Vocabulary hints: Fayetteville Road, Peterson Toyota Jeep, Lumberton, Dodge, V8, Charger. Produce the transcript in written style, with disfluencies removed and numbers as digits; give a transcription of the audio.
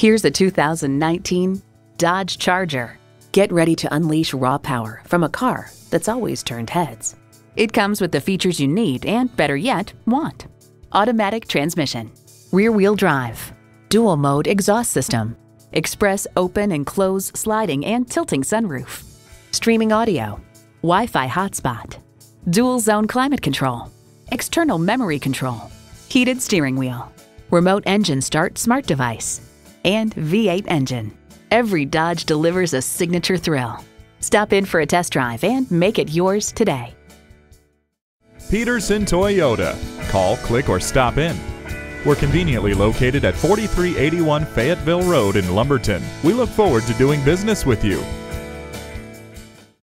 Here's a 2019 Dodge Charger. Get ready to unleash raw power from a car that's always turned heads. It comes with the features you need and, better yet, want. Automatic transmission, rear-wheel drive, dual-mode exhaust system, express open and close sliding and tilting sunroof, streaming audio, Wi-Fi hotspot, dual-zone climate control, external memory control, heated steering wheel, remote engine start smart device, and V8 engine. Every Dodge delivers a signature thrill. Stop in for a test drive and make it yours today. Peterson Toyota. Call, click, or stop in. We're conveniently located at 4381 Fayetteville Road in Lumberton. We look forward to doing business with you.